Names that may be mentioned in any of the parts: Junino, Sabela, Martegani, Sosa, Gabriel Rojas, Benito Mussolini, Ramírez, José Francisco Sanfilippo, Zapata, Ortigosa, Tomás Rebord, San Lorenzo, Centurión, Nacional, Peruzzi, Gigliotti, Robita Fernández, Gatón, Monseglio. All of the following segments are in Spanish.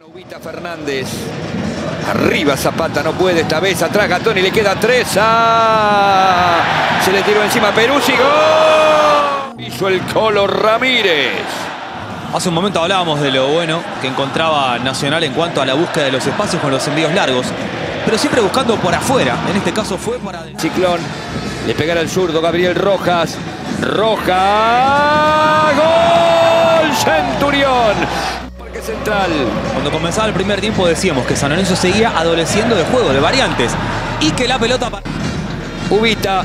Robita Fernández, arriba Zapata, no puede esta vez, atrás Gatón y le queda tres. ¡Ah! Se le tiró encima Peruzzi, ¡gol! Hizo el Colo Ramírez. Hace un momento hablábamos de lo bueno que encontraba Nacional en cuanto a la búsqueda de los espacios con los envíos largos, pero siempre buscando por afuera, en este caso fue para... Ciclón, le pegará al zurdo Gabriel Rojas, Rojas, ¡gol! Centurión. Central. Cuando comenzaba el primer tiempo decíamos que San Lorenzo seguía adoleciendo de juego, de variantes, y que la pelota... Ubita,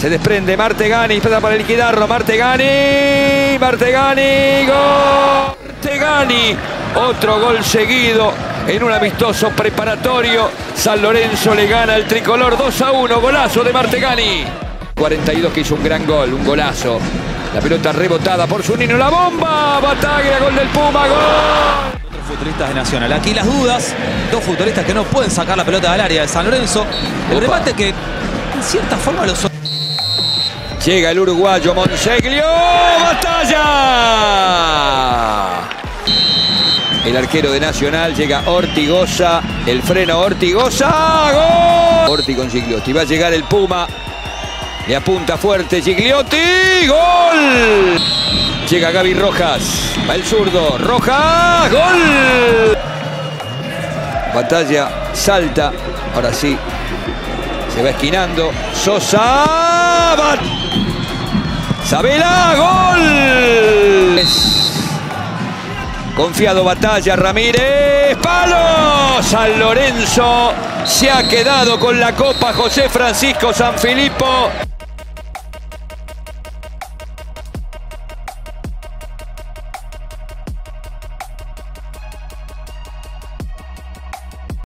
se desprende Martegani, espera para liquidarlo, Martegani, Martegani, gol, Martegani, otro gol seguido en un amistoso preparatorio, San Lorenzo le gana el tricolor 2-1, golazo de Martegani. 42 que hizo un gran gol, un golazo. La pelota rebotada por Junino, la bomba, Bataglia, gol del Puma, gol. Otros futbolistas de Nacional, aquí las dudas, dos futbolistas que no pueden sacar la pelota del área de San Lorenzo. El remate que en cierta forma los... Llega el uruguayo Monseglio, batalla. El arquero de Nacional, llega Ortigosa, el freno Ortigosa, gol. Orti con Gigliotti, va a llegar el Puma. Le apunta fuerte Gigliotti, ¡gol! Llega Gaby Rojas, va el zurdo, Rojas, ¡gol! Batalla, salta, ahora sí, se va esquinando, Sosa, Sabela, ¡gol! Confiado Batalla, Ramírez, ¡palo! San Lorenzo se ha quedado con la copa José Francisco Sanfilippo.